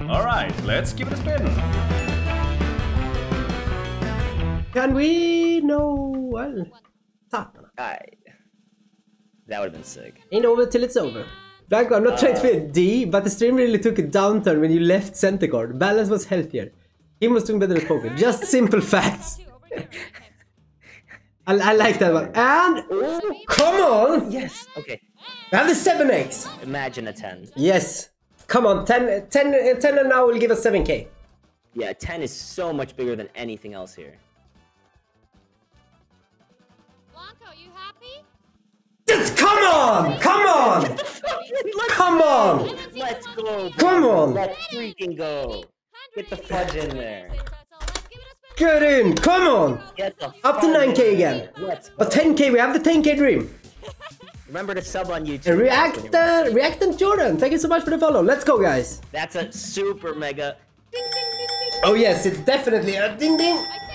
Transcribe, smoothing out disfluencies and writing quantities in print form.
Alright, let's give it a spin. Can we? No. Well, top. Alright. That would have been sick. Ain't over till it's over. Blanco, I'm not trying to be a D, but the stream really took a downturn when you left Centacord. Balance was healthier. He was doing better at poker. Just simple facts. I like that one. And oh, come on! Yes, okay. We have the 7x. Imagine a 10. Yes. Come on, 10 and now will give us 7k. Yeah, 10 is so much bigger than anything else here. Blanco, you happy? Just come on! Come on! Come on! Let's go! Come on! Let's freaking go! Get the fudge in there. Get in! Come on! Up to 9k again. But 10k, we have the 10k dream. Remember to sub on YouTube. And Reactant Jordan, thank you so much for the follow. Let's go, guys. That's a super mega ding ding ding ding. Oh yes, it's definitely a ding ding.